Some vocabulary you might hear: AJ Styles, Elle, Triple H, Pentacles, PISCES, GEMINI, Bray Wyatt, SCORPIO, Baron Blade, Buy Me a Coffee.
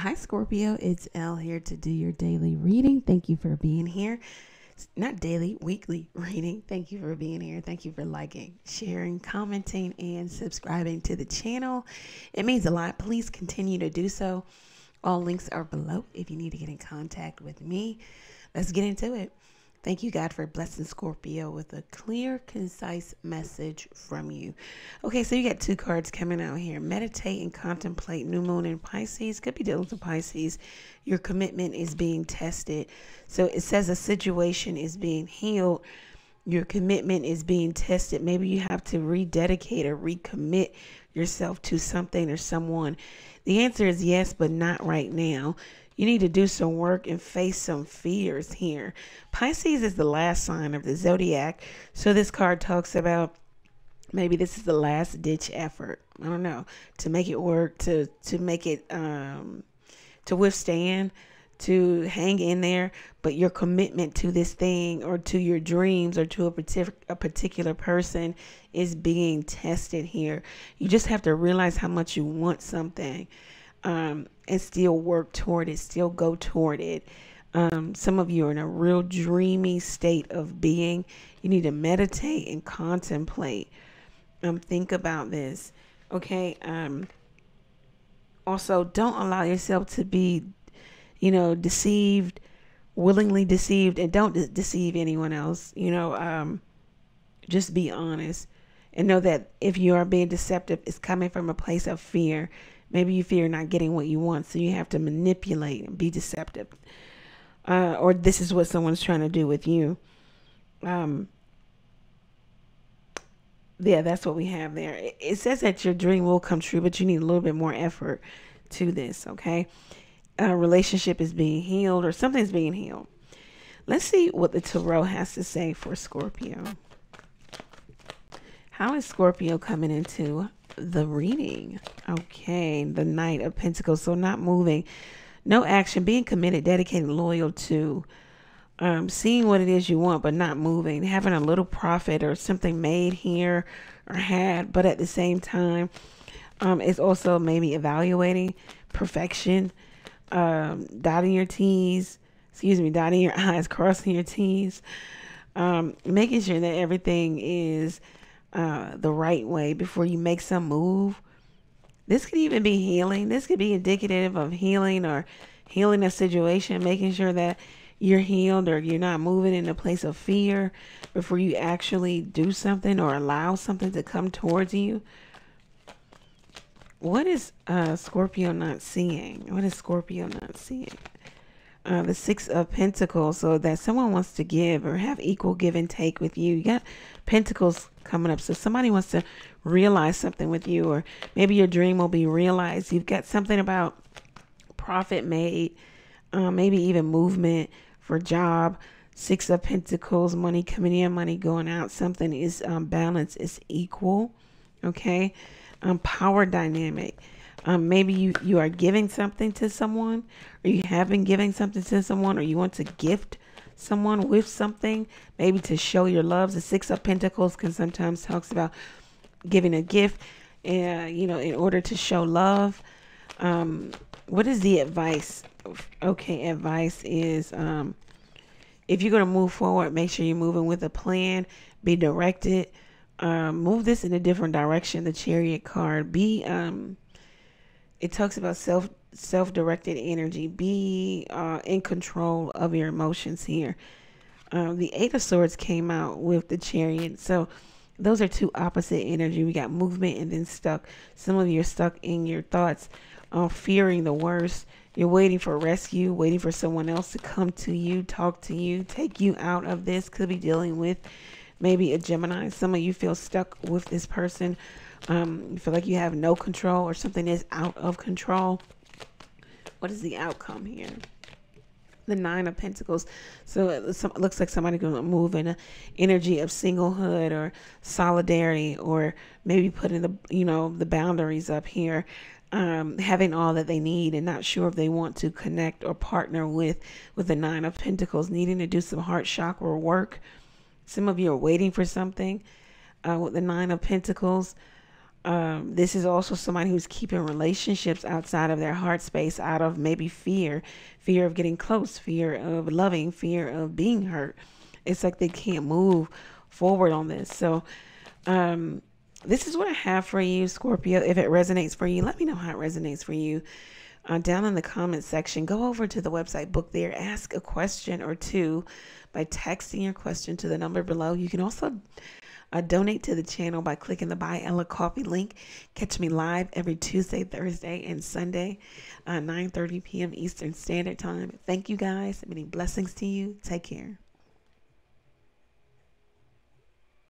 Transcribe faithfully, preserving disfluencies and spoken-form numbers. Hi Scorpio, it's Elle here to do your daily reading. Thank you for being here. It's not daily, weekly reading. Thank you for being here. Thank you for liking, sharing, commenting, and subscribing to the channel. It means a lot. Please continue to do so. All links are below if you need to get in contact with me. Let's get into it. Thank you, God, for blessing Scorpio with a clear, concise message from you. Okay, so you got two cards coming out here. Meditate and contemplate. New moon in Pisces. Could be dealing with Pisces. Your commitment is being tested. So it says a situation is being healed. Your commitment is being tested. Maybe you have to rededicate or recommit yourself to something or someone. The answer is yes, but not right now. You need to do some work and face some fears here. Pisces is the last sign of the zodiac. So this card talks about maybe this is the last ditch effort. I don't know, to make it work, to, to make it, um, to withstand, to hang in there. But your commitment to this thing or to your dreams or to a, partic a particular person is being tested here. You just have to realize how much you want something. Um, and still work toward it, still go toward it. Um, some of you are in a real dreamy state of being. You need to meditate and contemplate. Um, think about this. Okay. Um, also, don't allow yourself to be, you know, deceived, willingly deceived, and don't de- deceive anyone else. You know, um, just be honest and know that if you are being deceptive, it's coming from a place of fear. Maybe you fear not getting what you want, so you have to manipulate and be deceptive. Uh, or this is what someone's trying to do with you. Um, yeah, that's what we have there. It, it says that your dream will come true, but you need a little bit more effort to this, okay? A relationship is being healed or something's being healed. Let's see what the Tarot has to say for Scorpio. How is Scorpio coming into the reading? Okay, the Knight of Pentacles. So not moving, no action, being committed, dedicated, loyal to, um, seeing what it is you want, but not moving, having a little profit or something made here or had, but at the same time, um, it's also maybe evaluating perfection, um, dotting your T's, excuse me, dotting your I's, crossing your T's, um, making sure that everything is Uh, the right way before you make some move. This could even be healing. This could be indicative of healing or healing a situation, making sure that you're healed or you're not moving in a place of fear before you actually do something or allow something to come towards you. What is uh, Scorpio not seeing? What is Scorpio not seeing? Uh, the Six of Pentacles, so that someone wants to give or have equal give and take with you. You got Pentacles coming up, so somebody wants to realize something with you, or maybe your dream will be realized. You've got something about profit made, uh, maybe even movement for job. Six of Pentacles, money coming in, money going out. Something is um, balanced, is equal, okay? Um, power dynamic. Um, maybe you, you are giving something to someone, or you have been giving something to someone, or you want to gift someone with something, maybe to show your love. The Six of Pentacles can sometimes talks about giving a gift, uh, you know, in order to show love. Um, what is the advice? Okay, advice is um, if you're going to move forward, make sure you're moving with a plan, be directed, um, move this in a different direction. The Chariot card, be... Um, It talks about self, self-directed energy. Be uh, in control of your emotions here. Um, the Eight of Swords came out with the Chariot. So those are two opposite energy. We got movement and then stuck. Some of you are stuck in your thoughts, uh, fearing the worst. You're waiting for rescue, waiting for someone else to come to you, talk to you, take you out of this. Could be dealing with maybe a Gemini. Some of you feel stuck with this person. Um, you feel like you have no control or something is out of control. What is the outcome here? The Nine of Pentacles. So it looks like somebody going to move in an energy of singlehood or solidarity, or maybe putting the, you know, the boundaries up here, um, having all that they need and not sure if they want to connect or partner with, with the Nine of Pentacles, needing to do some heart chakra work. Some of you are waiting for something, uh, with the Nine of Pentacles. Um, this is also somebody who's keeping relationships outside of their heart space, out of maybe fear, fear of getting close, fear of loving, fear of being hurt. It's like they can't move forward on this. So um, this is what I have for you, Scorpio. If it resonates for you, let me know how it resonates for you. Uh, down in the comment section, go over to the website, book there, ask a question or two by texting your question to the number below. You can also Uh, donate to the channel by clicking the Buy Ella Coffee link. Catch me live every Tuesday, Thursday, and Sunday, uh, nine thirty p m Eastern Standard Time. Thank you guys. Many blessings to you. Take care.